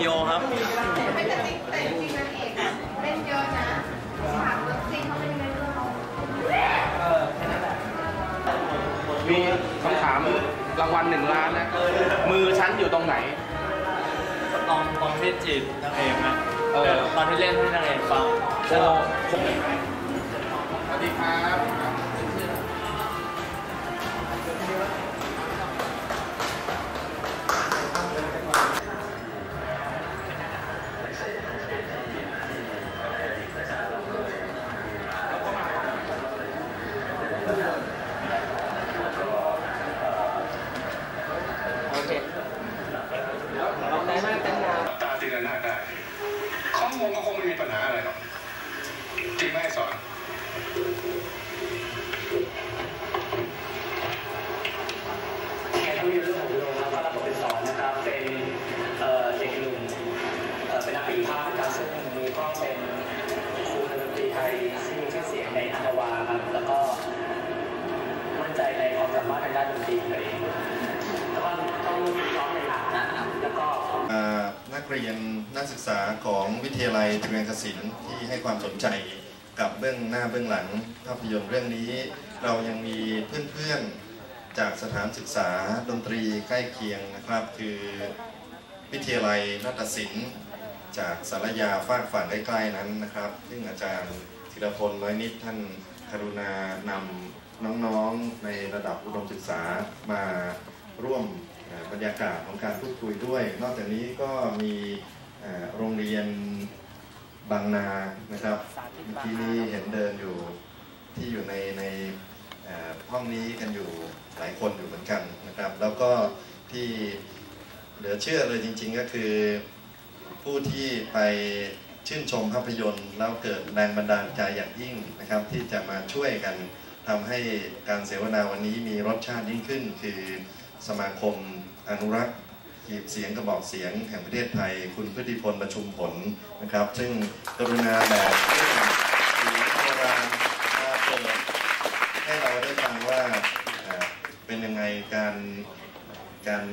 โยครับไม่แต่จริงนางเอกอะเล่นเยอะนะฉากเลิฟซีนเขาไม่ได้เล่นด้วยแค่นั้นแหละมีคำถามรางวัล1 ล้านนะมือฉันอยู่ตรงไหนตอนที่จีบนางเอกนะตอนที่เล่นให้นางเอกฟังสวัสดีครับนักเรียนนักศึกษาของวิทยาลัยตรีรังคศิลป์ที่ให้ความสนใจกับเบื้องหน้าเบื้องหลังภาพยนตร์เรื่องนี้เรายังมีเพื่อนๆจากสถานศึกษาดนตรีใกล้เคียงนะครับคือวิทยาลัยนาฏศิลป์จากศาลายาฝากฝั่งใกล้ๆนั้นนะครับซึ่งอาจารย์ธีรพล น้อยนิดท่านกรุณานำน้องๆในระดับอุดมศึกษามาร่วมบรรยากาศของการพูดคุยด้วยนอกจากนี้ก็มีโรงเรียนบางนานะครับเมื่อกี้นี้เห็นเดินอยู่ที่อยู่ในห้องนี้กันอยู่หลายคนอยู่เหมือนกันนะครับแล้วก็ที่เหลือเชื่อเลยจริงๆก็คือผู้ที่ไปชื่นชมภาพยนตร์แล้วเกิดแรงบันดาลใจอย่างยิ่งนะครับที่จะมาช่วยกันทำให้การเสวนาวันนี้มีรสชาติยิ่งขึ้นคือสมาคมอนุรักษ์หีบเสียงกระบอกเสียงแห่งประเทศไทยคุณพฤติพลประชุมผลนะครับซึ่งกรุณาแบบเสียงโบราณมาเปิดให้เราได้ฟังว่าเป็นยังไงการ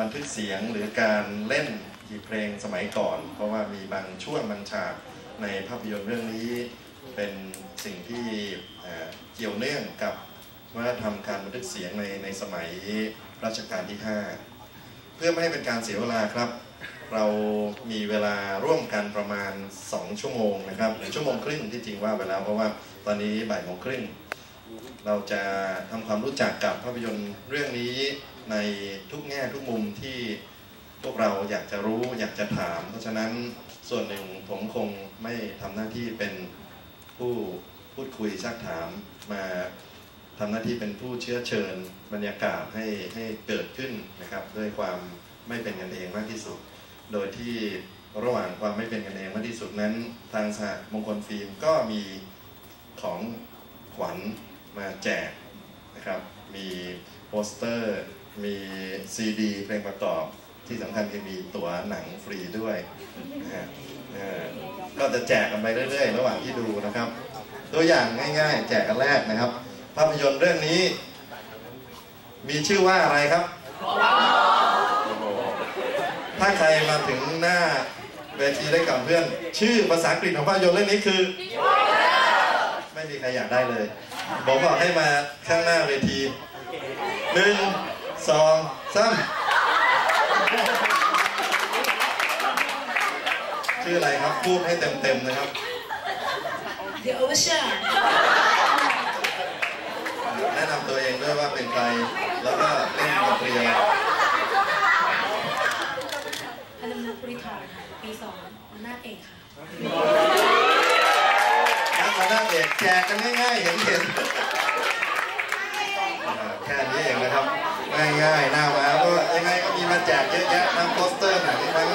บันทึกเสียงหรือการเล่นหีบเพลงสมัยก่อนเพราะว่ามีบางช่วงบางฉากในภาพยนตร์เรื่องนี้เป็นสิ่งที่เกี่ยวเนื่องกับวัฒนธรรมการบันทึกเสียงในสมัยรัชกาลที่ 5 เพื่อไม่ให้เป็นการเสียเวลาครับเรามีเวลาร่วมกันประมาณ2 ชั่วโมงนะครับหรือ1 ชั่วโมงครึ่งที่จริงว่าไปแล้วเพราะว่าตอนนี้บ่าย 1 โมงครึ่งเราจะทำความรู้จักกับภาพยนตร์เรื่องนี้ในทุกแง่ทุกมุมที่พวกเราอยากจะรู้อยากจะถามเพราะฉะนั้นส่วนหนึ่งผมคงไม่ทำหน้าที่เป็นผู้พูดคุยซักถามมาทำหน้าที่เป็นผู้เชื้อเชิญบรรยากาศให้เกิดขึ้นนะครับด้วยความไม่เป็นกันเองมากที่สุดโดยที่ระหว่างความไม่เป็นกันเองมากที่สุดนั้นทางสหมงคลฟิล์มก็มีของขวัญมาแจกนะครับมีโปสเตอร์มีซีดีเพลงประกอบที่สำคัญคือมีตั๋วหนังฟรีด้วยก็จะแจกกันไปเรื่อยๆระหว่างที่ดูนะครับตัวอย่างง่ายๆแจกกันแรกนะครับภาพยนตร์เรื่องนี้มีชื่อว่าอะไรครับถ้าใครมาถึงหน้าเวทีได้กับเพื่อนชื่อภาษาอังกฤษของภาพยนตร์เรื่องนี้คือไม่มีใครอยากได้เลยผมบอกให้มาข้างหน้าเวที1 2 3ชื่ออะไรครับพูดให้เต็มๆนะครับ The Oceanแนะนำตัวเองด้วยว่าเป็นใครแล้วก็เล่นดนตรีอะไรพนมนุษย์บริษัทปี 2หน้าเอกค่ะหน้าเอกแจกกันง่ายๆเห็นแค่นี้เองนะครับง่ายๆหน้ามาก็ยังไงก็มีมาแจกเยอะแยะทั้งโปสเตอร์หนังทั้ง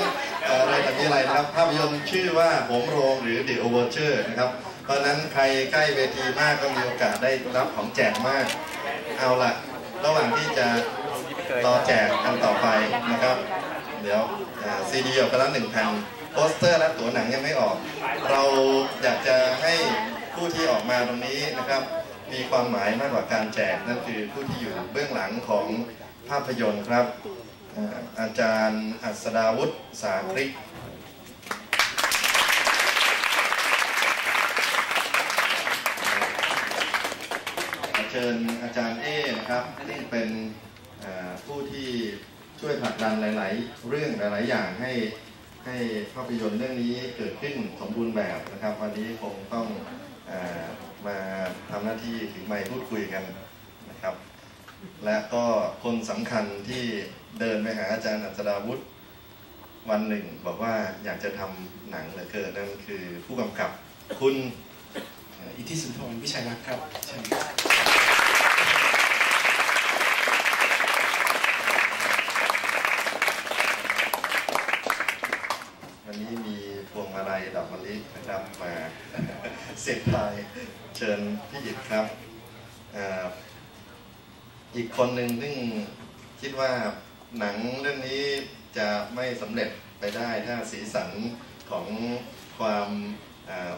อะไรแบบนี้อะไรนะครับภาพยนตร์ชื่อว่าโหมโรงหรือ The Overture นะครับเพราะนั้นใครใกล้เวทีมากก็มีโอกาสได้รับของแจกมากเอาล่ะระหว่างที่จะรอแจกอันต่อไปนะครับเดี๋ยวซีดีออกไปแล้ว1 แผ่นโปสเตอร์และตัวหนังยังไม่ออกเราอยากจะให้ผู้ที่ออกมาตรงนี้นะครับมีความหมายมากกว่าการแจกนั่นคือผู้ที่อยู่เบื้องหลังของ ภาพยนตร์ครับอาจารย์อัศดาวุฒิสาคริกเชิญอาจารย์เอนะครับซึ่งเป็นผู้ที่ช่วยผลักดันหลายๆเรื่องหลายๆอย่างให้ภาพยนตร์เรื่องนี้เกิดขึ้นสมบูรณ์แบบนะครับวันนี้คงต้องมาทำหน้าที่ถือไมค์พูดคุยกันนะครับและก็คนสำคัญที่เดินไปหาอาจารย์อัศดาวุฒิวันหนึ่งบอกว่าอยากจะทำหนังเหลือเกินนั่นคือผู้กำกับคุณอิทธิสุนทรวิชัยรัตน์ครับเชิญวันนี้มีพวงมาลัยดอกมะลินะครับมาเสร็จไปเชิญพี่อิทธิครับอีกคนหนึ่งซึ่งคิดว่าหนังเรื่องนี้จะไม่สำเร็จไปได้ถ้าสีสันของความ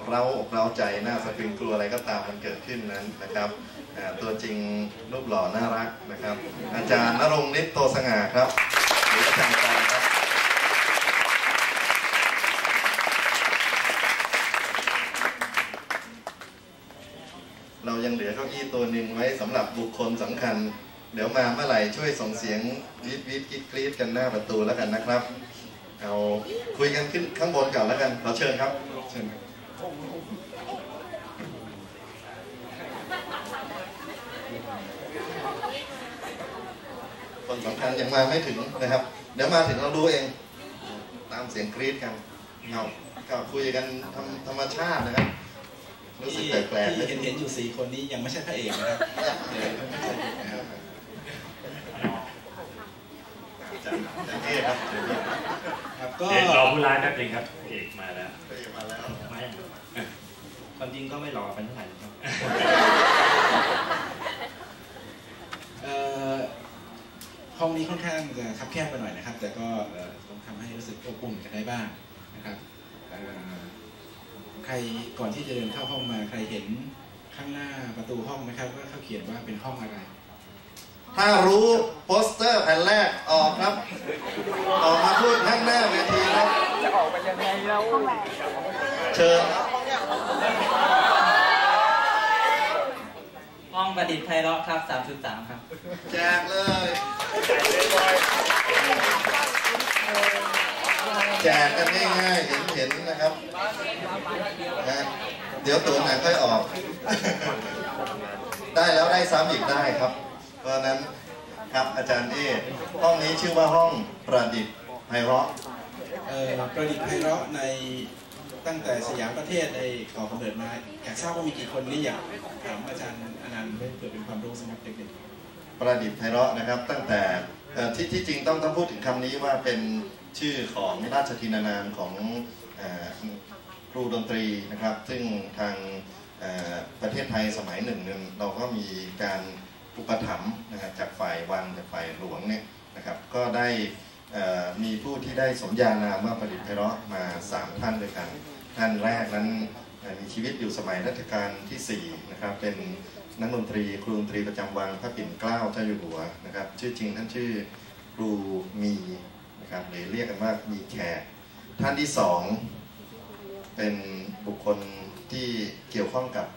เราอกเราใจหน้าสะพรึงกลัวอะไรก็ตามมันเกิดขึ้นนั้นนะครับตัวจริงรูปหล่อน่ารักนะครับอาจารย์ณรงค์ฤทธิ์โตสง่าครับหรืออาจารย์ปานครับเรายังเหลือเก้าอี้ตัวหนึ่งไว้สำหรับบุคคลสำคัญเดี๋ยวมาเมื่อไหร่ช่วยส่งเสียงวิทวิทกรี๊ดกันหน้าประตูแล้วกันนะครับเอาคุยกันขึ้นข้างบนก่อนแล้วกันขอเชิญครับเชิญคนสำคัญยังมาไม่ถึงนะครับเดี๋ยวมาถึงเราดูเองตามเสียงกรี๊ดกันเอาก็คุยกันธรรมชาตินะครับรู้สึกแปลกๆเห็นอยู่สี่คนนี้ยังไม่ใช่พระเอกนะครับเอกรอผู้ร้ายแป๊บนึงครับเอกมาแล้วไม่ความจริงก็ไม่รอเป็นเท่าไหร่ครับห้องนี้ค่อนข้างจะคับแคบไปหน่อยนะครับแต่ก็ต้องทำให้รู้สึกอบอุ่นกันได้บ้างนะครับใครก่อนที่จะเดินเข้าห้องมาใครเห็นข้างหน้าประตูห้องนะครับว่าเขาเขียนว่าเป็นห้องอะไรถ้ารู้โปสเตอร์แผ่นแรกออกครับต่อมาพูดข้างหน้าเวทีครับจะออกไปยังไงแล้วเชิญห้องประดิษฐ์ไพเราะครับ 3.3 ครับแจกเลยแจกกันง่ายๆเห็นนะครับเดี๋ยวตัวไหนค่อยออกได้แล้วได้ซ้ำอีกได้ครับเพราะนั้นครับอาจารย์เอห้องนี้ชื่อว่าห้องประดิษฐ์ไพเราะประดิษฐ์ไพเราะในตั้งแต่สยามประเทศได้ขอคำเดินมาอยากทราบว่ามีกี่คนนี่อยากถามอาจารย์อนันต์เพื่อเป็นความรู้สำหรับเด็กๆประดิษฐ์ไพเราะนะครับตั้งแต่ที่จริงต้องพูดถึงคำนี้ว่าเป็นชื่อของราชทินานามของครูดนตรีนะครับซึ่งทางประเทศไทยสมัยหนึ่งเราก็มีการอุปถัมภ์นะครับจากฝ่ายวังจากฝ่ายหลวงเนี่ยนะครับก็ได้มีผู้ที่ได้สมญานามว่าประดิษฐ์ไพเราะมา3ท่านด้วยกันท่านแรกนั้นมีชีวิตอยู่สมัยรัชกาลที่4นะครับเป็นนักดนตรีครูดนตรีประจำวังพระปิ่นเกล้าเจ้าอยู่หัวนะครับชื่อจริงท่านชื่อครูมีนะครับหรือเรียกกันว่ามีแขกท่านที่2เป็นบุคคลที่เกี่ยวข้องกับ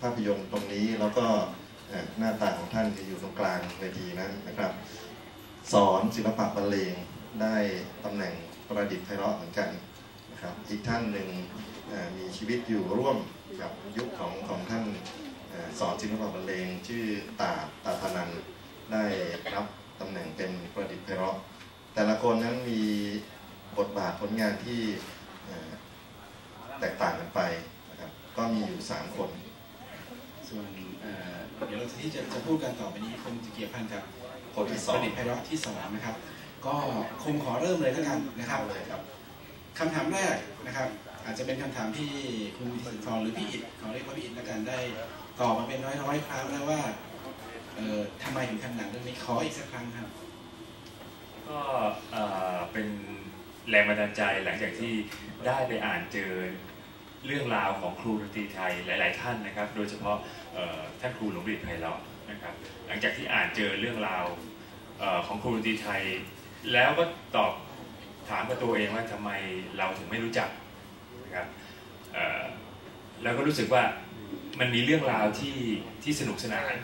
ภาพยนตร์ตรงนี้แล้วก็หน้าตาของท่านจะอยู่ตรงกลางเวทีนั้นนะครับสอนศิลปะบรรเลงได้ตำแหน่งประดิษฐ์ไพเราะเหมือนกันนะครับอีกท่านหนึ่งมีชีวิตอยู่ร่วมกับยุคของท่านสอนศิลปะบรรเลงชื่อตาธนันได้รับตำแหน่งเป็นประดิษฐ์ไพเราะแต่ละคนนั้นมีบทบาทผลงานที่แตกต่างกันไปนะครับก็มีอยู่3คนส่วนเดี๋ยวเราที่จะพูดกันต่อไปนี้คงจะเกี่ยวพันกับคนที่สองประดิษฐ์ไพเราะที่2นะครับก็คงขอเริ่มเลยแล้วกันนะครับเลยครับคำถามแรกนะครับอาจจะเป็นคำถามที่คุณสุนทรหรือพี่อิทธิ์ขอเรียกว่าพี่อิทธิ์ละกันได้ตอบมาเป็นร้อยครั้งแล้วว่าทำไมถึงทำหนังเรื่องนี้ขออีกสักครั้งครับก็เป็นแรงบันดาลใจหลังจากที่ได้ไปอ่านเจอเรื่องราวของครูดนตรีไทยหลายๆท่านนะครับโดยเฉพาะท่านครูหลวงประดิษฐ์ไพเราะนะครับหลังจากที่อ่านเจอเรื่องราว ของครูดนตรีไทยแล้วก็ตอบถามกับตัวเองว่าทำไมเราถึงไม่รู้จักนะครับแล้วก็รู้สึกว่ามันมีเรื่องราวที่สนุกสนาน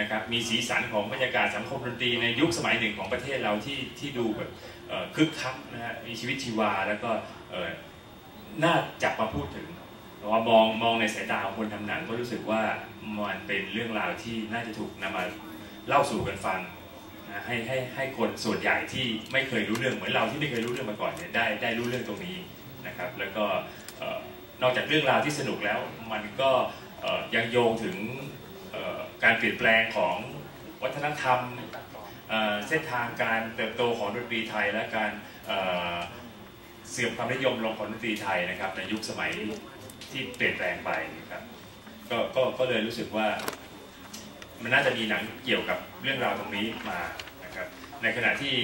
นะครับมีสีสันของบรรยากาศสังคมดนตรีในยุคสมัยหนึ่งของประเทศเราที่ดูแบบคึกคักนะฮะมีชีวิตชีวาแล้วก็น่าจับมาพูดถึงพอมองในสายตาของคนทำหนังก็รู้สึกว่ามันเป็นเรื่องราวที่น่าจะถูกนำมาเล่าสู่กันฟังนะให้คนส่วนใหญ่ที่ไม่เคยรู้เรื่องเหมือนเราที่ไม่เคยรู้เรื่องมาก่อนเนี่ยได้รู้เรื่องตรงนี้นะครับแล้วก็นอกจากเรื่องราวที่สนุกแล้วมันก็ยังโยงถึงการเปลี่ยนแปลงของวัฒนธรรมเส้นทางการเติบโตของดนตรีไทยและการเสื่อมความนิยมลงของดนตรีไทยนะครับในยุคสมัยที่เปลี่ยนแปลงไปครับก็เลยรู้สึกว่ามันน่าจะมีหนังเกี่ยวกับเรื่องราวตรงนี้มานะครับในขณะที่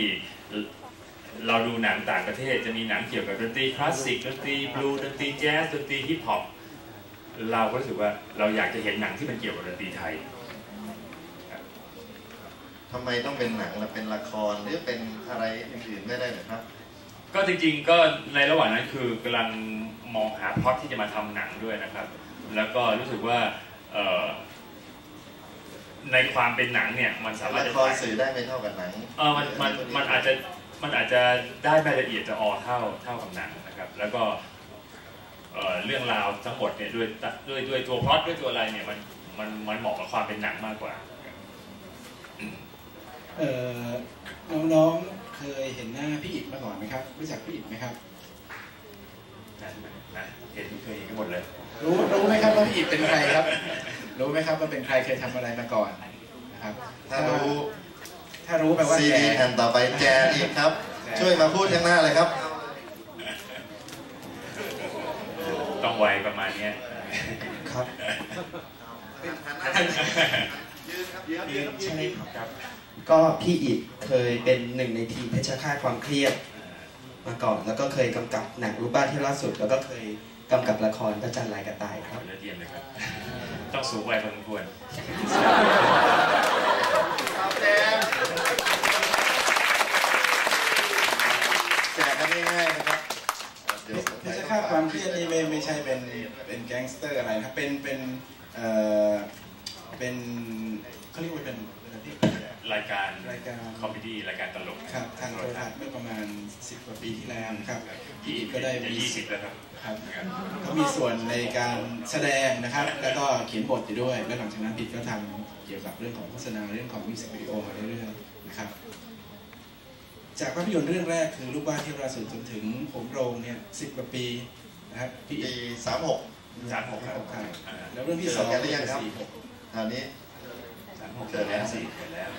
เราดูหนังต่างประเทศจะมีหนังเกี่ยวกับดนตรีคลาสสิกดนตรีบลูดนตรีแจ๊สดนตรีฮิปฮอปเราก็รู้สึกว่าเราอยากจะเห็นหนังที่มันเกี่ยวกับดนตรีไทยทำไมต้องเป็นหนังล่ะเป็นละครหรือเป็นอะไรอื่นๆไม่ได้หรือครับก็จริงๆก็ในระหว่างนั้นคือกำลังมองหาพล็อตที่จะมาทำหนังด้วยนะครับแล้วก็รู้สึกว่าในความเป็นหนังเนี่ยมันสามารถละครสื่อได้ไม่เท่ากับหนังมันอาจจะได้รายละเอียดจะออเท่ากับหนังนะครับแล้วก็เรื่องราวทั้งหมดเนี่ยด้วยตัวพล็อตด้วยตัวอะไรเนี่ยมันเหมาะกับความเป็นหนังมากกว่าน้องๆเคยเห็นหน้าพี่อิฐมาก่อนไหมครับรู้จักพี่อิฐไหมครับนะเห็นเคยกันหมดเลยรู้ไหมครับว่าพี่อิฐเป็นใครครับรู้ไหมครับว่าเป็นใครเคยทำอะไรมาก่อนนะครับถ้ารู้แปลว่าแกซีนต่อไปแกอีกครับช่วยมาพูดข้างหน้าเลยครับต้องไวประมาณนี้ครับใช่ครับก็พี่อิฐเคยเป็นหนึ่งในทีมเพชรฆาตความเครียดมาก่อนแล้วก็เคยกำกับหนังรูปบ้านที่ล่าสุดแล้วก็เคยกำกับละครพระจันทร์ลายกระต่ายครับยอดเยี่ยมเลยครับต้องสูงวัยพอสมควรแจกกันง่ายๆนะครับเพชรฆาตความเครียดนี่ไม่ใช่เป็นแก๊งสเตอร์อะไรนะเป็นเขาเรียกว่าเป็นรายการคอมเมดี้รายการตลกครับทางโทรทัศน์เมื่อประมาณ10กว่าปีที่แล้วครับพี่อิฐก็ได้มี20แล้วครับก็มีส่วนในการแสดงนะครับแล้วก็เขียนบทอยู่ด้วยและหลังจากนั้นพี่ก็ทำเกี่ยวกับเรื่องของโฆษณาเรื่องของมิวสิกวิดีโอมาเรื่อยๆนะครับจากภาพยนตร์เรื่องแรกคือลูกบ้านที่ราสุดจนถึงผมโรงเนี่ย10กว่าปีนะครับพี่อิฐ36แล้วเรื่องที่2ก็ยัง46ตอนนี้เกิดแล้ว4 เกิดแล้ว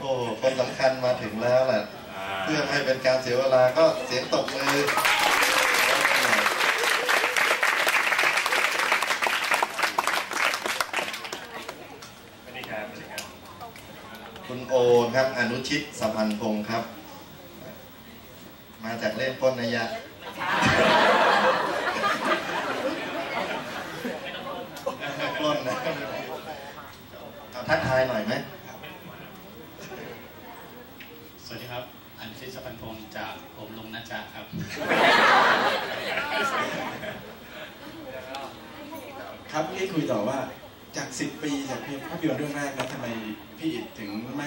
โอ้คนสำคัญมาถึงแล้วแหละเพื่อให้เป็นการเสียเวลาก็เสียงตบมือคุณโอครับอนุชิตสัมพันธ์พงศ์ครับมาจากเล่นป้นนยะปล้นนะทักทายหน่อยไหมสวัสดีครับอัญชิต สัมพันธ์พงศ์จากผมลงนะจ๊ะครับครับที่คุยต่อว่าจาก10ปีจากภาพยนตร์เรื่องแรกแล้วทำไมพี่อิฐถึงไ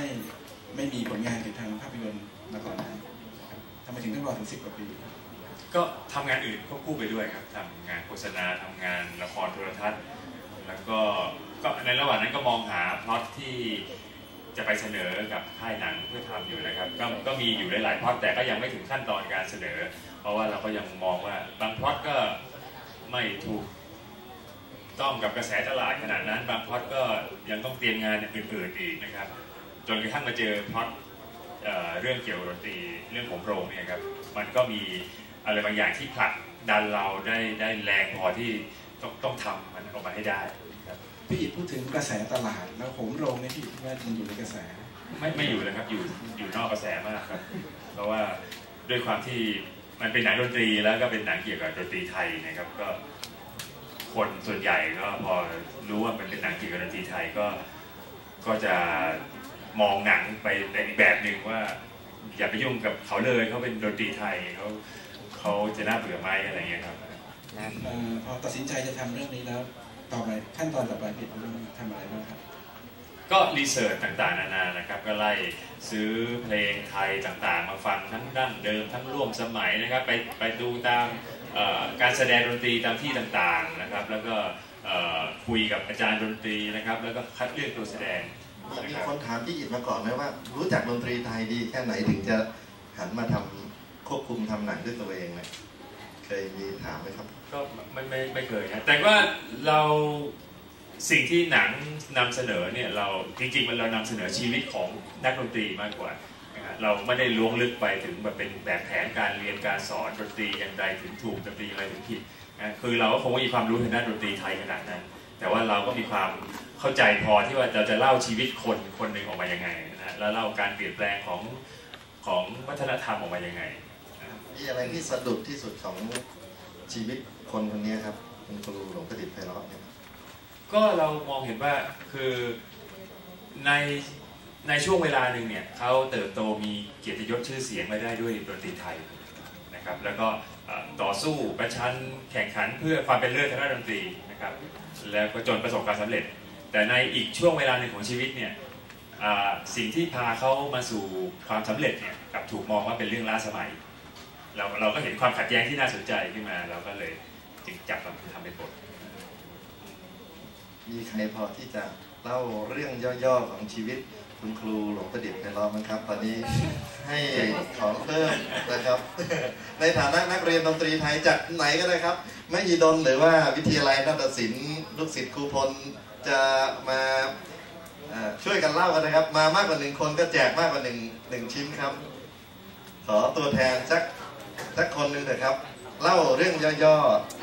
ม่มีผลงานเกี่ยวกับทางภาพยนตร์มาก่อนนะทำไมถึงต้องรอถึง10กว่าปีก็ทำงานอื่นควบคู่ไปด้วยครับทำงานโฆษณาทำงานละครโทรทัศน์แล้วก็ในระหว่างนั้นก็มองหาพล็อตที่จะไปเสนอกับค่ายหนังเพื่อทำอยู่นะครับก็มีอยู่หลายพล็อตแต่ก็ยังไม่ถึงขั้นตอนการเสนอเพราะว่าเราก็ยังมองว่าบางพล็อตก็ไม่ถูกต้องกับกระแสตลาดขนาดนั้นบางพล็อตก็ยังต้องเตรียมงานอื่นๆอีกนะครับจนกระทั่งมาเจอพล็อตเรื่องเกี่ยวกับดนตรีเรื่องผมโรงเนี่ยครับมันก็มีอะไรบางอย่างที่ผลักดันเราได้แรงพอที่ต้องทำมันออกมาให้ได้พี่อิฐพูดถึงกระแสตลาดแล้วผมโรงเนี่ยพี่อิฐว่ามันอยู่ในกระแสไม่อยู่เลยครับอยู่นอกกระแสมากครับเพราะว่าด้วยความที่มันเป็นหนังดนตรีแล้วก็เป็นหนังเกี่ยวกับดนตรีไทยนะครับก็คนส่วนใหญ่ก็พอรู้ว่ามันเป็นหนังเกี่ยวกับดนตรีไทยก็จะ มองหนังไปในอีกแบบหนึ่งว่าอย่าไปยุ่งกับเขาเลยเขาเป็นดนตรีไทยเขาจะน่าเบื่อไหมอะไรเงี้ยครับพอตัดสินใจจะทำเรื่องนี้แล้วต่อไปขั้นตอนต่อไปพี่ต้องทำอะไรบ้างครับก็รีเสิร์ชต่างๆนานานะครับก็ไล่ซื้อเพลงไทยต่างๆมาฟังทั้งดั้งเดิมทั้งร่วมสมัยนะครับไปดูตามการแสดงดนตรีตามที่ต่างๆนะครับแล้วก็คุยกับอาจารย์ดนตรีนะครับแล้วก็คัดเลือกตัวแสดงมีคนถามพี่อิฐมาก่อนไหมว่ารู้จักดนตรีไทยดีแค่ไหนถึงจะหันมาทำควบคุมทำหนังด้วยตัวเองเนี่ยเคยมีถามไหมครับก็ไม่เคยนะแต่ว่าเราสิ่งที่หนังนำเสนอเนี่ยเราจริงๆมันเรานำเสนอชีวิตของนักดนตรีมากกว่าเราไม่ได้ล้วงลึกไปถึงแบบเป็นแบบแผนการเรียนการสอนดนตรีอย่างใดถึงถูกดนตรีอะไรถึงผิดคือเราก็คงไม่มีความรู้ทางด้านดนตรีไทยขนาดนั้นแต่ว่าเราก็มีความเข้าใจพอที่ว่าเราจะเล่าชีวิตคนหนึ่งออกมายังไงนะแล้วเล่าการเปลี่ยนแปลงของวัฒนธรรมออกมายังไงมีอะไรที่สะดุดที่สุดของชีวิตคนคนนี้ครับคุณครูหลวงประดิษฐ์ไพเราะเนี่ยก็เรามองเห็นว่าคือในช่วงเวลาหนึ่งเนี่ยเขาเติบโตมีเกียรติยศชื่อเสียงมาได้ด้วยดนตรีไทยนะครับแล้วก็ต่อสู้ประชันแข่งขันเพื่อความเป็นเลิศทางด้านดนตรีนะครับแล้วก็จนประสบความสำเร็จแต่ในอีกช่วงเวลาหนึ่งของชีวิตเนี่ยสิ่งที่พาเขามาสู่ความสำเร็จเนี่ยกับถูกมองว่าเป็นเรื่องล้าสมัยเราก็เห็นความขัดแย้งที่น่าสนใจขึ้นมาเราก็เลยจึงจับมาทำเป็นบทมีใครพอที่จะเล่าเรื่องย่อๆของชีวิตคุณครูหลวงประดิษฐ์ไพเราะมั้งครับตอนนี้ให้ของเพิ่มนะครับในฐานะนักเรียนดนตรีไทยจากไหนก็ได้ครับมหิดลหรือว่าวิทยาลัยนาฏศิลป์ลูกศิษย์ครูพลจะมาช่วยกันเล่ากันนะครับมามากกว่าหนึ่งคนก็แจกมากกว่าหนึ่งชิ้นครับขอตัวแทนสักคนหนึ่งเถอะครับเล่าเรื่องย่อ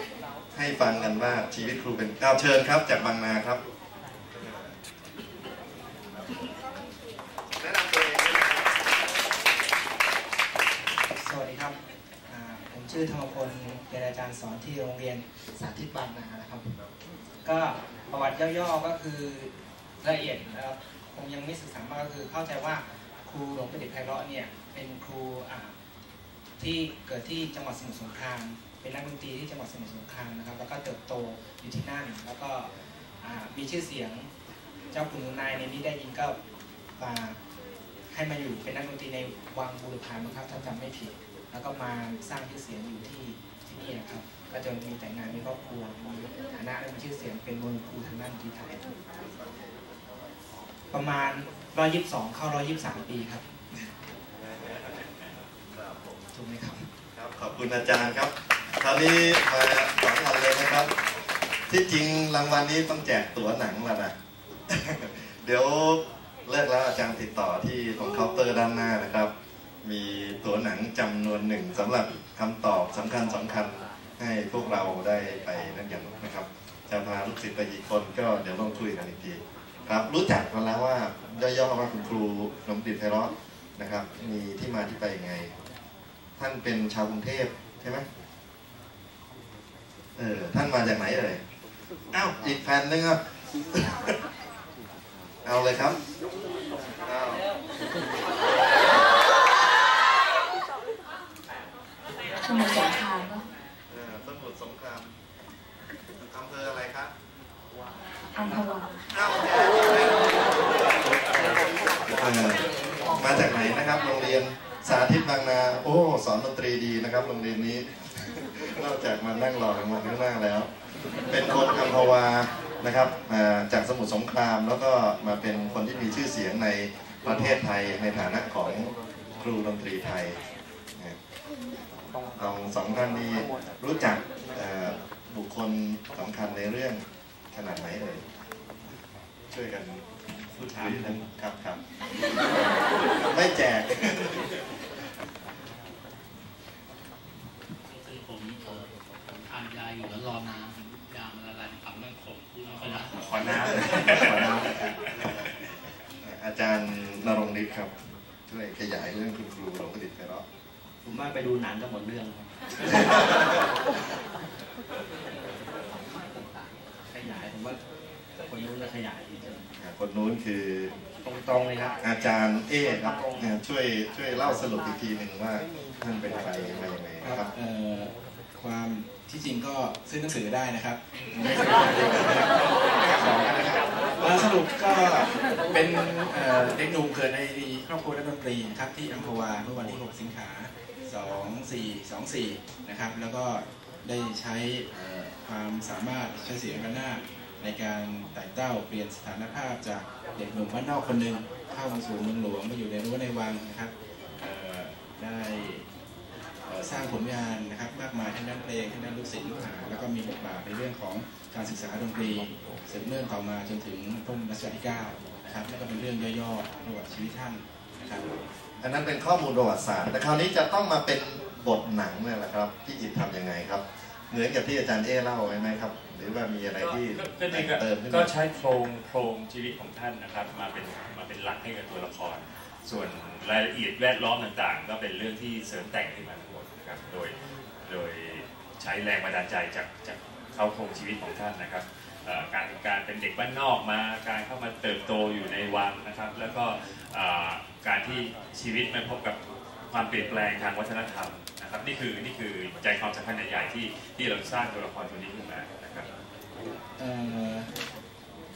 ๆให้ฟังกันว่าชีวิตครูเป็นเชิญครับจากบางนาครับสวัสดีครับผมชื่อธรรมพลเป็นอาจารย์สอนที่โรงเรียนสาธิตบางนานะครับก็ประวัติย่อๆก็คือละเอียดนะครับคงยังไม่ศึกษามากก็คือเข้าใจว่าครูหลวงประดิษฐ์ไพเราะเนี่ยเป็นครูที่เกิดที่จังหวัดสมุทรสงครามเป็นนักดนตรีที่จังหวัดสมุทรสงครามนะครับแล้วก็เติบโตอยู่ที่นั่นแล้วก็มีชื่อเสียงเจ้าคุณนายในนี้ได้ยินก็มาให้มาอยู่เป็นนักดนตรีในวังบูรพานะครับถ้าจำไม่ผิดแล้วก็มาสร้างชื่อเสียงอยู่ที่นี่นะครับก็จนมีแต่งานมีครอบครัวมีฐานะและมีชื่อเสียงเป็นวงครูทางด้านดนตรีไทยประมาณ122เข้า123ปีครับถูกไหมครับขอบคุณอาจารย์ครับคราวนี้มาสองวันเลยนะครับที่จริงรางวัลนี้ต้องแจกตั๋วหนังมานะเดี๋ยวเลิกแล้วอาจารย์ติดต่อที่ตรงเคาน์เตอร์ด้านหน้านะครับมีตั๋วหนังจำนวนหนึ่งสำหรับคำตอบสำคัญให้พวกเราได้ไปนั่นอย่างนะครับจะพาลูกศิษย์ไปกี่คนก็เดี๋ยวลองคุยกันอีกทีครับรู้จักกันแล้วว่าย่อๆว่าคุณครูหลวงประดิษฐ์ไพเราะนะครับมีที่มาที่ไปยังไงท่านเป็นชาวกรุงเทพใช่ไหมท่านมาจากไหนเลยอ้าวอีกแผ่นนึงครับเอาเลยครับสมุทรสงครามก็สมุทรสงครามอำเภออะไรครับอำเภอวังมาจากไหนนะครับโรงเรียนสาธิตบางนาโอ้สอนดนตรีดีนะครับโรงเรียนนี้นอกจากมานั่งรอมาข้างหน้าแล้วเป็นคนอัมพวานะครับจากสมุทรสงครามแล้วก็มาเป็นคนที่มีชื่อเสียงในประเทศไทยในฐานะของครูดนตรีไทยเราสองท่านนี้รู้จักบุคคลสำคัญในเรื่องขนาดไหนเลยช่วยกันพูดถามครับไม่แจกคือผมทานยาอยู่แล้วรอน้ำยาละลายความมั่นคงพูดไม่ค่อยได้ขอน้ำอาจารย์ณรงค์ฤทธิ์ครับช่วยขยายเรื่องคุณครูหลวงประดิษฐ์ไพเราะผมว่าไปดูหนังกันหมดเรื่องขยายผมว่าคนนู้นจะขยายคนนู้นคือ ตรงๆเลยครับอาจารย์เอ๋ครับช่วยเล่าสรุปอีกทีหนึ่งว่ามันเป็นอะไรยังไงครับความที่จริงก็ซื้อหนังสือได้นะครับสรุปก็เป็นเด็กหนุ่มเกิดในครอบครัวนักดนตรีครับที่อัมพวาเมื่อวันที่6 สิงหา 2424นะครับแล้วก็ได้ใช้ความสามารถใช้เสียงระนาดในการไต่เต้าเปลี่ยนสถานภาพจากเด็กหนุ่มบ้านนอกคนหนึ่งเข้ามาสู่เมืองหลวงมาอยู่ในรั้วในวังนะครับได้สร้างผลงานนะครับมากมายทั้งด้านเพลงทั้งด้านลูกศิษย์ลูกหาแล้วก็มีบทบาทในเรื่องของการศึกษาดนตรีสืบเนื่องต่อมาจนถึงต้นรัชกาลที่ 9 นะครับนั่นก็เป็นเรื่องย่อๆประวัติชีวิตท่านนะครับอันนั้นเป็นข้อมูลประวัติศาสตร์แต่คราวนี้จะต้องมาเป็นบทหนังเลยแหละครับพี่อิฐทำยังไงครับเหมือนกับที่อาจารย์เอ๋เล่าไว้ไหมครับหรือว่ามีอะไรที่เติมก็ใช้โครงชีวิตของท่านนะครับมาเป็นหลักให้กับตัวละครส่วนรายละเอียดแวดล้อมต่างๆก็เป็นเรื่องที่เสริมแต่งขึ้นมาทั้งหมดนะครับโดยใช้แรงบันดาลใจจากเข้าโครงชีวิตของท่านนะครับการเป็นเด็กบ้านนอกมาการเข้ามาเติบโตอยู่ในวังนะครับแล้วก็การที่ชีวิตมาพบกับความเปลี่ยนแปลงทางวัฒนธรรมนะครับนี่คือใจความสำคัญใหญ่ที่เราสร้างตัวละครตัวนี้ขึ้นมานะครับ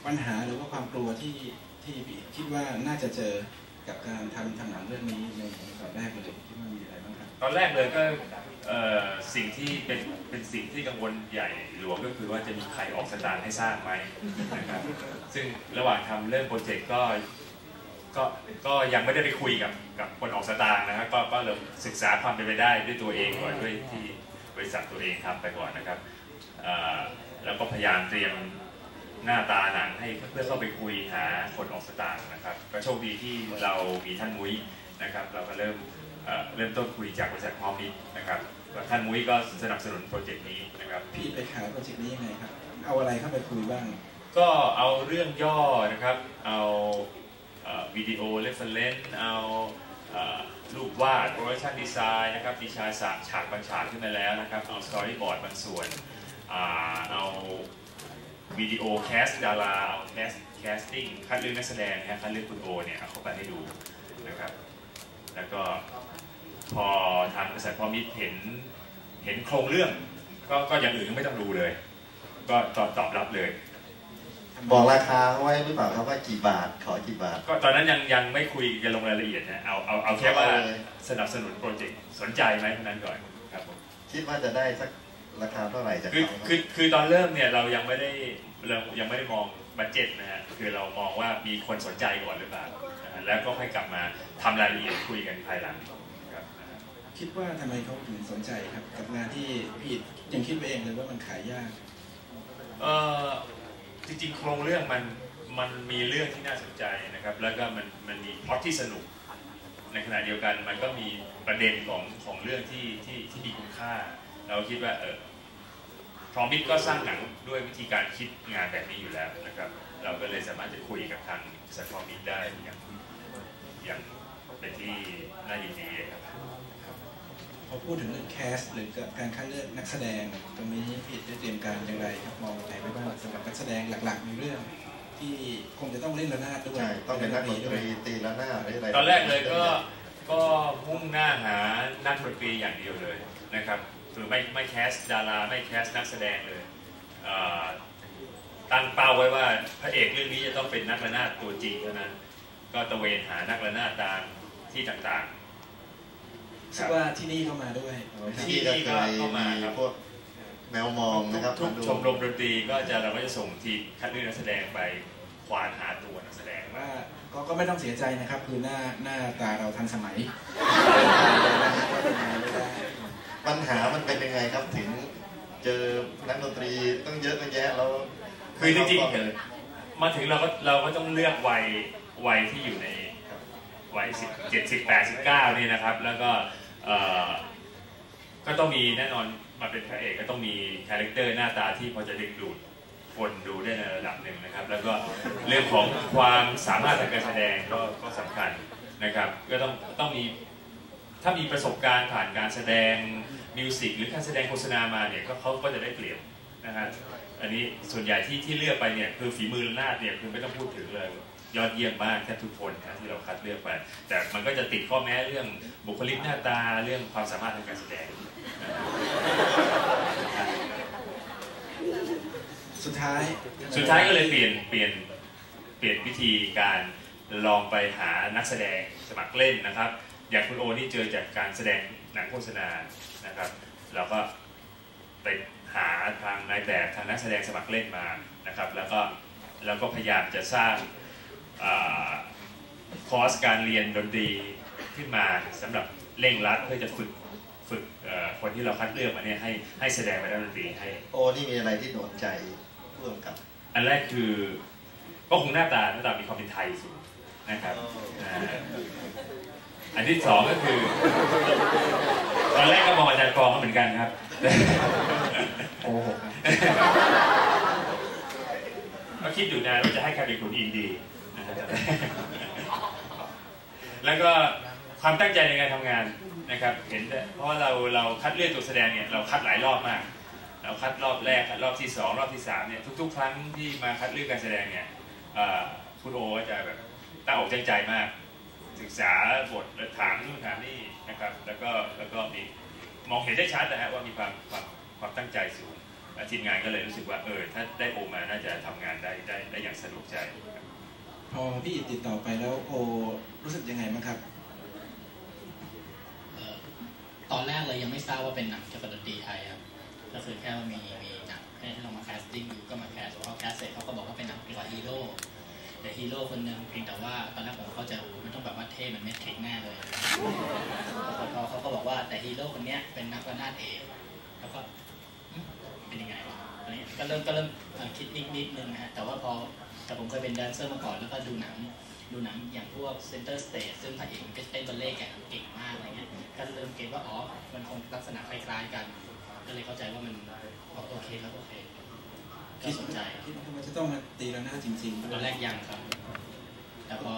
ปัญหาหรือว่าความกลัวที่คิดว่าน่าจะเจอกับการทำหนังเรื่องนี้ในตอนแรกเลยคิดว่ามีอะไรบ้างครับตอนแรกเลยก็สิ่งที่เป็นสิ่งที่กังวลใหญ่หลวงก็คือว่าจะมีใครออกสตางค์ให้สร้างไหมนะครับซึ่งระหว่างทำเริ่มโปรเจกต์ก็ยังไม่ได้ไปคุยกับคนออกสตางค์นะครับก็เริ่มศึกษาความเป็นไปได้ด้วยตัวเองก่อนด้วยที่บริษัทตัวเองทำไปก่อนนะครับแล้วก็พยายามเตรียมหน้าตาหนังให้เพื่อเข้าไปคุยหาคนออกสตางค์นะครับก็โชคดีที่เรามีท่านมุ้ยนะครับเราก็เริ่มต้นคุยจากบริษัทฮอมมิดนะครับท่านมุ้ยก็สนับสนุนโปรเจกต์นี้นะครับพี่ไปหาโปรเจกต์นี้ยังไงครับเอาอะไรเข้าไปคุยบ้างก็เอาเรื่องย่อนะครับเอาวิดีโอเรฟเฟอเรนซ์เอารูปวาดโปรดักชันดีไซน์นะครับดีไซน์ฉากบางฉากขึ้นมาแล้วนะครับเอาสตอรี่บอร์ดบางส่วนเอาวิดีโอแคสต์ดาราเอาแคสติ้งคัดเลือกนักแสดงนะคัดเลือกคุณโอเนี่ยเอาเข้าไปให้ดูนะครับแล้วก็พอทางบริษัทพอมิตรเห็นโครงเรื่องก็อย่างอื่นไม่ต้องดูเลยก็ตอบรับเลยบอกราคาไว้หรือเปล่าครับว่ากี่บาทขอกี่บาทก็ตอนนั้นยังไม่คุยกันลงรายละเอียดนะเอาแค่ว่าสนับสนุนโปรเจกต์สนใจไหมเท่านั้นก่อนครับผมคิดว่าจะได้สักราคาเท่าไหร่จะคือตอนเริ่มเนี่ยเรายังไม่ได้มองบัดเจ็ตนะฮะคือเรามองว่ามีคนสนใจก่อนหรือเปล่าแล้วก็ค่อยกลับมาทำรายละเอียดคุยกันภายหลังครับคิดว่าทำไมเขาถึงสนใจครับกับงานที่พี่ยังคิดไปเองเลยว่ามันขายยากจริงๆโครงเรื่องมันมีเรื่องที่น่าสนใจนะครับแล้วก็มันมีพล็อตที่สนุกในขณะเดียวกันมันก็มีประเด็นของเรื่องที่มีคุณค่าเราคิดว่าพรอมิสก็สร้างหนังด้วยวิธีการคิดงานแบบนี้อยู่แล้วนะครับเราก็เลยสามารถจะคุยกับทางบริษัทพรอมิสได้อย่างเป็นที่น่ายินดีครับพอพูดถึงเรื่องแคสหรือการคัดเลือกนักแสดงตรงนี้พี่ได้เตรียมการอย่างไรครับมองอะไรไว้บ้างสำหรับนักแสดงหลักๆในเรื่องที่คงจะต้องเล่นระนาดด้วยต้องเป็นนักดนตรีตีระนาดอะไรตอนแรกเลยก็มุ่งหน้าหานักดนตรีอย่างเดียวเลยนะครับคือไม่แคสดาราไม่แคสนักแสดงเลยตั้งเป้าไว้ว่าพระเอกเรื่องนี้จะต้องเป็นนักระนาดตัวจริงเท่านั้นก็ตะเวนหานักระนาดตามที่ต่างๆคิดว่าที่นี่เข้ามาด้วยที่นี่ก็เข้ามาครับพวกแมวมองนะครับทุกชมรมดนตรีก็จะเราก็จะส่งทีมคัดเลือกนักแสดงไปควานหาตัวนักแสดงว่าก็ไม่ต้องเสียใจนะครับคือหน้าตาเราทันสมัยปัญหามันเป็นยังไงครับถึงเจอนักดนตรีต้องเยอะตั้งแยะแล้วคือจริงๆเลยมาถึงเราก็ต้องเลือกวัยที่อยู่ในวัย17, 18, 19นี่นะครับแล้วก็ต้องมีแน่นอนมาเป็นพระเอกก็ต้องมีคาแรคเตอร์หน้าตาที่พอจะดึงดูดคนดูได้ในระดับหนึ่งนะครับแล้วก็เรื่องของความสามารถทางการแสดงก็สำคัญนะครับก็ต้องมีถ้ามีประสบการณ์ผ่านการแสดงมิวสิกหรือการแสดงโฆษณามาเนี่ยก็เขาก็จะได้เปรียบนะครับอันนี้ส่วนใหญ่ที่เลือกไปเนี่ยคือฝีมือระนาดเนี่ยคือไม่ต้องพูดถึงเลย ยอดเยี่ยมมากแทบทุกคนนะที่เราคัดเลือกไปแต่มันก็จะติดข้อแม้เรื่องบุคลิกหน้าตาเรื่องความสามารถทางการแสดงสุดท้ายก็เลยเปลี่ยนวิธีการลองไปหานักแสดงสมัครเล่นนะครับอย่างคุณโอนี่เจอจากการแสดงหนังโฆษณานะครับเราก็ไปหาทางนายแบบทางนักแสดงสมัครเล่นมานะครับแล้วก็พยายามจะสร้างคอร์สการเรียนดนตรีขึ้นมาสำหรับเร่งรัดเพื่อจะฝึกคนที่เราคัดเลือกมาเนี่ยให้แสดงไปด้านดนตรีให้โอ้นี่มีอะไรที่โดนใจร่วมกับอันแรกคือก็คงหน้าตามีความเป็นไทยสูงนะครับอันที่สองก็คือตอนแรกก็มองอาจารย์กองก็เหมือนกันครับโอ้โหก็คิดอยู่นานว่าจะให้ใครเป็นคนอินดีแล้วก็ความตั้งใจในการทำงานนะครับเห็นเพราะเราคัดเลือกตัวแสดงเนี่ยเราคัดหลายรอบมากเราคัดรอบแรกคัดรอบที่2รอบที่3เนี่ยทุกๆครั้งที่มาคัดเลือกการแสดงเนี่ยคุณโอจะแบบตั้งอกใจมากศึกษาบทถามนู่นถามนี่นะครับแล้วก็มีมองเห็นได้ชัดนะฮะว่ามีความตั้งใจสูงทีมงานก็เลยรู้สึกว่าถ้าได้โอมาน่าจะทำงานได้อย่างสะดวกใจพอพี่ติดต่อไปแล้วโอรู้สึกยังไงบ้างครับตอนแรกเลยยังไม่ทราบว่าเป็นหนังเกี่ยวกับดนตรีไทยครับก็คือแค่ว่ามีหนังให้ลองมาแคสติ้งก็มาแคสพอแคสเสร็จเขาก็บอกว่าเป็นหนังเกี่ยวกับฮีโร่แต่ฮีโร่คนหนึ่งเพียงแต่ว่าตอนแรกผมเข้าใจว่ามันต้องแบบว่าเท่เหมือนเมทริกซ์แน่เลยพอเขาก็บอกว่าแต่ฮีโร่คนนี้เป็นนักระนาดเอกแล้วก็เป็นยังไงวะก็เริ่มคิดนิดนึงนะฮะแต่ว่าพอแต่ผมเคยเป็นแดนเซอร์มาก่อนแล้วก็ดูหนังอย่างพวก Center Stage ซึ่งพระเอกมันก็เต้นบัลเล่ต์เก่งมากอะไรเงี้ยก็เริ่มเก็ตว่าอ๋อมันคงลักษณะคล้ายๆกันก็เลยเข้าใจว่ามันโอเคแล้วโอเคก็สนใจคิดว่ามันจะต้องมาตีระนาดจริงๆตอนแรกยังครับแต่พอ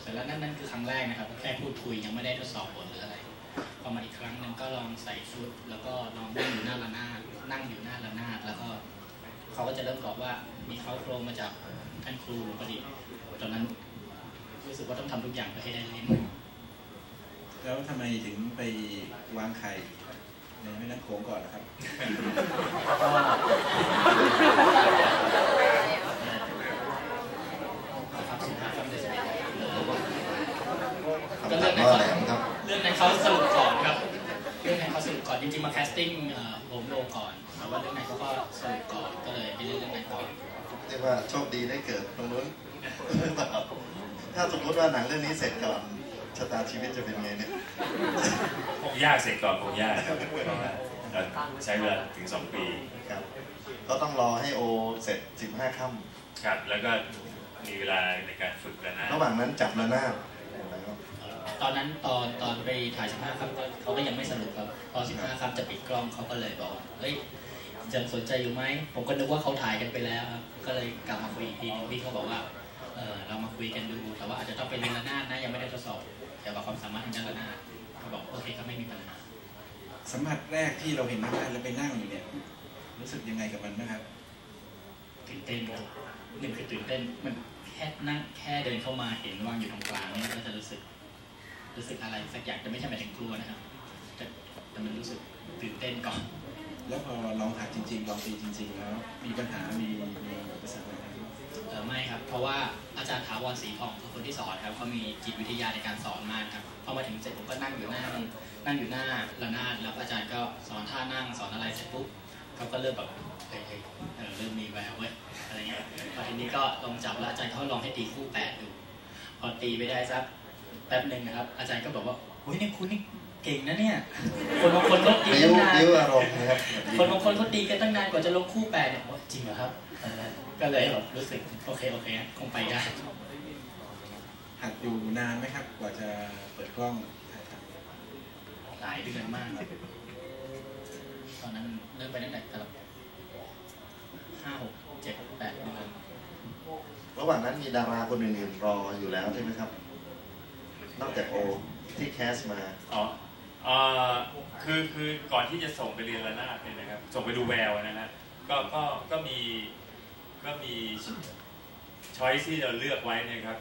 เสร็จแล้วนั่นคือครั้งแรกนะครับแค่พูดคุยยังไม่ได้ทดสอบบทหรืออะไรพอมาอีกครั้งนึงก็ลองใส่ชุดแล้วก็ลองนั่งอยู่หน้าระนาดแล้วก็เขาก็จะเริ่มบอกว่ามีเขาโครงมาจากท่านครูประดิษฐ์ตอนนั้นรู้สึกว่าต้องทำทุกอย่างเพื่อให้ได้เล่นแล้วทำไมถึงไปวางไข่ในแม่น้ำโขงก่อนนะครับก็เรื่องในเขาสรุปก่อนครับเรื่องในเขาสรุปก่อนจริงๆมาแคสติ้งผมโลก่อนแต่ว่าเรื่องในเขาก็สรุปก่อนก็เลยไปเรื่องในก่อนเรียกว่าโชคดีได้เกิดตรงนู้นถ้าสมมติว่าหนังเรื่องนี้เสร็จก่อนชะตาชีวิตจะเป็นไงเนี่ยคงยากเสร็จก่อนคงยากครับใช้เวลาถึง2 ปีครับก็ต้องรอให้โอเสร็จ15 ค่ำครับแล้วก็มีเวลาในการฝึกระนาดระหว่างนั้นจับระนาดตอนนั้นไปถ่าย15 ค่ำเขาก็ยังไม่สรุปครับพอ15 ค่ำจะปิดกล้องเขาก็เลยบอกเฮ้ยจะสนใจอยู่ไหมผมก็นึกว่าเขาถ่ายกันไปแล้วครับก็เลยกลับมาคุยอีกทีนึงพี่เขาบอกว่าเรามาคุยกันดูแต่ว่าอาจจะต้องเป็นระนาดนะยังไม่ได้ทดสอบแต่ว่าความสามารถทางด้านระนาดเขาบอกโอเคก็ไม่มีปัญหาสัมผัสแรกที่เราเห็นระนาดแล้วไปนั่งอยู่เนี่ยรู้สึกยังไงกับมันนะครับตื่นเต้นครับหนึ่งคือตื่นเต้นมันแค่เดินเข้ามาเห็นวางอยู่ตรงกลางนี่ก็จะรู้สึกอะไรสักอย่างแต่ไม่ใช่หมายถึงกลัวนะครับแต่มันรู้สึกตื่นเต้นก่อนแล้วพอลองหัดจริงๆลองตีจริงๆแล้วมีปัญหามีประสบการณ์ไม่ครับเพราะว่าอาจารย์ถาวรศรีทองคือคนที่สอนครับเขามีจิตวิทยาในการสอนมากครับพอมาถึงเสร็จผมก็นั่งอยู่หน้าระนาดแล้วอาจารย์ก็สอนท่านั่งสอนอะไรเสร็จปุ๊บเขาก็เริ่มแบบเริ่มมีแววเว้ยอะไรเงี้ยพอทีนี้ก็ลองจับแล้วอาจารย์เขาลองให้ตีคู่8ดูพอตีไปได้สักแป๊บหนึ่งนะครับอาจารย์ก็บอกว่าโอ้ยนี่คุณนี่เก่งนะเนี่ยคนบางคนก็ตีตั้งนานคนบางคนก็ตีกันตั้งนานกว่าจะลงคู่8เนี่ยจริงเหรอครับก็เลยรู้สึกโอเคคงไปได้หัดอยู่นานไหมครับกว่าจะเปิดกล้องหลายเดือนมากครับตอนนั้นเริ่มไปตั้งแต่5 6 7 8 เดือนระหว่างนั้นมีดาราคนอื่นๆรออยู่แล้วใช่ไหมครับนอกจากโอที่แคสมาคือก่อนที่จะส่งไปเรียนระนาดเนี่ยนะครับส่งไปดูแววนะฮะก็มีช ช้อยที่เราเลือกไว้เนี่ยครับ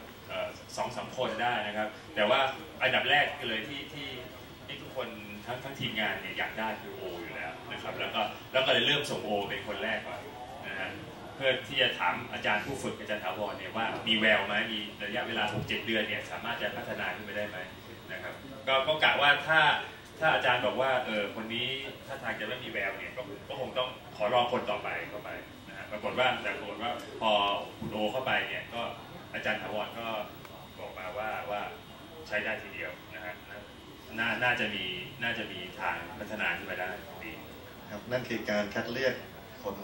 2-3 คนได้นะครับแต่ว่าอันดับแรกเลยที่ทุกคนทั้งทีมงานเนี่ยอยากได้คือโออยู่แล้วนะครับแล้วก็เลยเริ่มส่งโอเป็นคนแรกก่อนนะฮะเพื่อที่จะถามอาจารย์ผู้ฝึกอาจารย์ถาวรเนี่ยว่ามีแววไหมมีระยะเวลา 6-7 เดือนเนี่ยสามารถจะพัฒนาขึ้นไปได้ไหมนะครับก็กะว่าถ้าอาจารย์บอกว่าคนนี้ถ้าทางจะไม่มีแววเนี่ยก็คงต้องขอรอคนต่อไปเข้าไปนะฮะปรากฏว่าพอคุณโอเข้าไปเนี่ยก็อาจารย์ถาวรก็บอกมาว่าใช้ได้ทีเดียวนะฮะน่าจะมีทางพัฒนาขึ้นไปได้ดีครับนั่นคือการคัดเลือกคน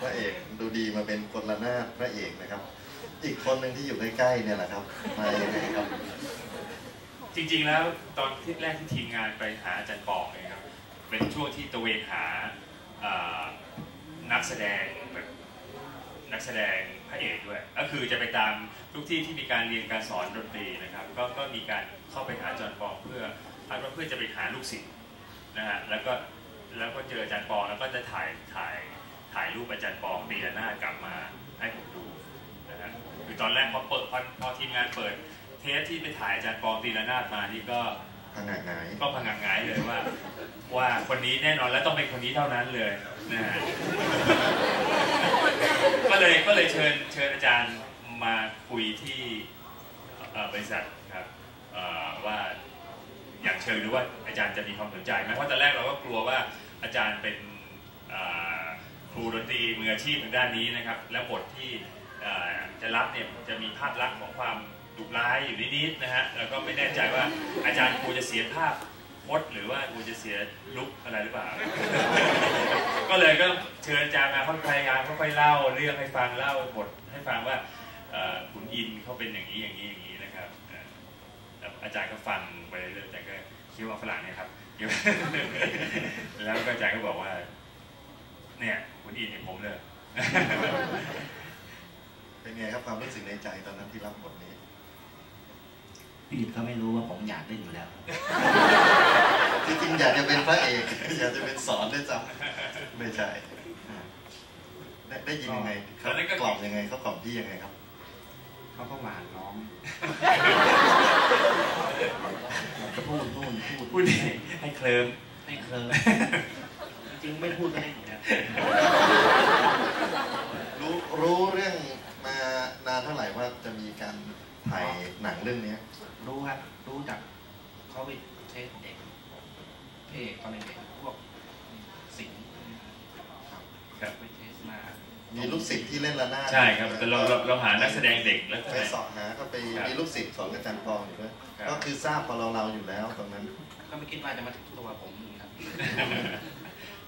พระเอกดูดีมาเป็นคนละหน้าพระเอกนะครับอีกคนหนึ่งที่อยู่ใกล้ๆเนี่ยแหละครับมาเองนะครับจริงๆแล้วตอนที่แรกที่ทีมงานไปหาอาจารย์ปองเลยครับเป็นช่วงที่ตะเวนหานักแสดงแบบนักแสดงพระเอกด้วยก็คือจะไปตามทุกที่ที่มีการเรียนการสอนดนตรีนะครับก็มีการเข้าไปหาอาจารย์ปองเพื่อจะไปหาลูกศิษย์นะฮะแล้วก็เจออาจารย์ปองแล้วก็จะถ่ายรูปอาจารย์ปองปีละหน้ากลับมาให้ผมดูนะฮะคือตอนแรกพอทีมงานเปิดเทสที่ไปถ่ายอาจารย์ปองตีละนาดมานี่ก็พังงายก็พังงายเลยว่าคนนี้แน่นอนแล้วต้องเป็นคนนี้เท่านั้นเลยนะฮะก็เลยเชิญอาจารย์มาคุยที่บริษัทครับว่าอยากเชิญดูว่าอาจารย์จะมีความสนใจไหมเพราะตอนแรกเราก็กลัวว่าอาจารย์เป็นครูดนตรีมืออาชีพทางด้านนี้นะครับและบทที่จะรับเนี่ยจะมีภาพลักษณ์ของความดุร้ายอยู่นิดๆนะฮะแล้วก็ไม่แน่ใจว่าอาจารย์ครูจะเสียภาพพจน์หรือว่าครูจะเสียลุคอะไรหรือเปล่า ก็เลยก็เชิญอาจารย์มาค่อยๆเล่าเรื่องให้ฟังเล่าบทให้ฟังว่าขุนอินเขาเป็นอย่างนี้อย่างนี้นะครับอาจารย์ก็ฟังไปเรื่อยๆแต่ก็คิดว่าฝรั่งเนี่ยครับแล้วก็อาจารย์ก็บอกว่าเนี่ยขุนอินเนี่ยผมเลย เป็นไงครับความรู้สึกในใจตอนนั้นที่รับบทนี้พี่เขาไม่รู้ว่าผมอยากได้อยู่แล้วจริงๆอยากจะเป็นพระเอกอยากจะเป็นสอนได้จ้ะไม่ใช่ได้ยินยังไงเขากล่อมยังไงเขากล่อมพี่ยังไงครับเขาก็หวานน้องพูดให้เคลิ้มจริงไม่พูดก็ได้อยู่แล้วรู้เรื่องมานานเท่าไหร่ว่าจะมีการถ่ายหนังเรื่องนี้รู้ครับรู้จากเขาไปเทสเด็กเอกตอนเด็กพวกสิงห์ครับไปเทสมามีลูกศิษย์ที่เล่นระนาดใช่ครับแต่เราหานักแสดงเด็กแล้วไปสอบหาก็ไปมีลูกศิษย์สอนอาจารย์ปองอยู่ด้วยก็คือทราบพอเราอยู่แล้วตอนนั้นก็ไม่คิดว่าจะมาถึงตัวผมครับ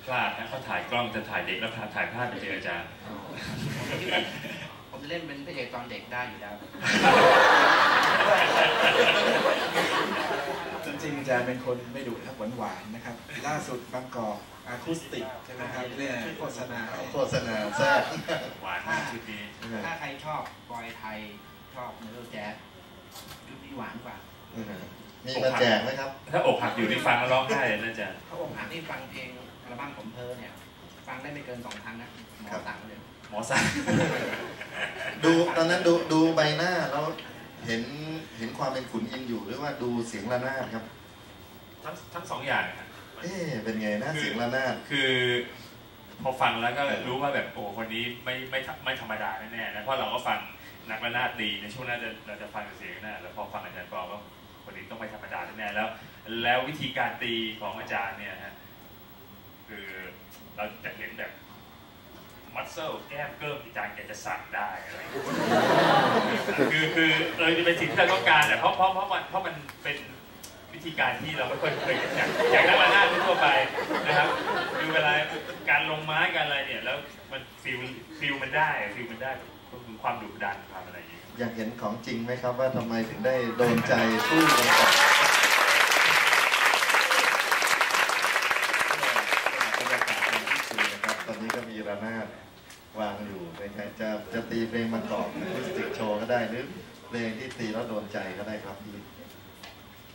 พลาดนะเขาถ่ายกล้องจะถ่ายเด็กแล้วถ่ายพลาดไปเจออาจารย์ผมจะเล่นเป็นพระเอกตอนเด็กได้อยู่แล้วจริงๆอาจารย์เป็นคนไม่ดุนะครับหวานๆนะครับล่าสุดบางกอกอะคูสติกใช่ไหมครับเรื่องโฆษณาแซ่บหวานมากทีนี้ถ้าใครชอบบอยไทยชอบเมโลแจ๊สยุคนี้หวานกว่ามีมาแจกไหมครับถ้าอกหักอยู่นี่ฟังแล้วร้องไห้เลยนะจ๊ะถ้าอกหักนี่ฟังเพลงอัลบั้มผมเธอเนี่ยฟังได้ไม่เกิน2 ครั้งนะหมอสั่งเลยหมอสั่งดูตอนนั้นดูใบหน้าแล้วเห็นความเป็นขุนอินอยู่หรือว่าดูเสียงระนาดครับทั้ง2 อย่างเป็นไงนะเสียงระนาดคือพอฟังแล้วก็รู้ว่าแบบโอ้คนนี้ไม่ธรรมดาแน่ๆนะเพราะเราก็ฟังนักระนาดดีในช่วงนั้นเราจะฟังเสียงระนาดแล้วพอฟังอาจารย์ปอว่าคนนี้ต้องไม่ธรรมดาแน่ๆแล้ววิธีการตีของอาจารย์เนี่ยฮะคือเราจะเห็นแบบมัดเซลแก้มเกิ้มอาจารย์แกจะสั่งได้อะไรคือจะเป็นสิ่งที่เราต้องการแต่เพราะมันเป็นวิธีการที่เราไม่ค่อยเคยอย่างนักหน้าทั่วไปนะครับคือเวลาการลงไม้การอะไรเนี่ยแล้วมันฟิลมันได้ก็คือความดุดันความอะไรอย่างนี้อยากเห็นของจริงไหมครับว่าทำไมถึงได้โดนใจสู้กันต่อระนาดวางอยู่นะครับจะตีเพลงประกอบมิวสิกโชว์ก็ได้หรือเพลงที่ตีแล้วโดนใจก็ได้ครับพี่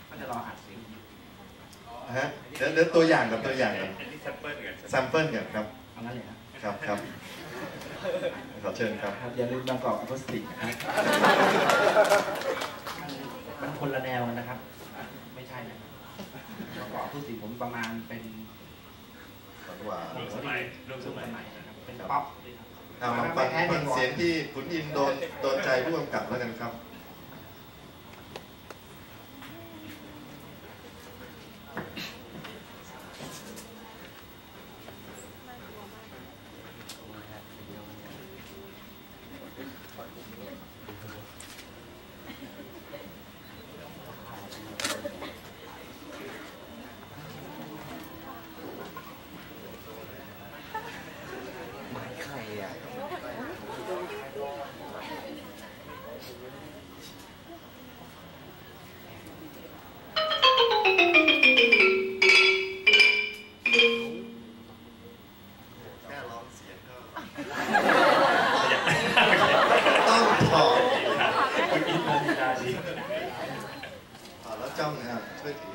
มันจะรออัดเสียงฮะเดี๋ยวตัวอย่างกับซัมเปิลกันครับเอางั้นเลยครับ ขอเชิญครับอย่าลืมประกอบอะคูสติกนะครับมันคนละแนวนะครับไม่ใช่นะประกอบอะคูสติกผมประมาณเป็นรวมสมัยนะครับเป็นป๊อปเอามาฟังเสียงที่คุณอินโดนใจร่วมกับแล้วกันครับแล้วจ้องนะครับช่วยถือ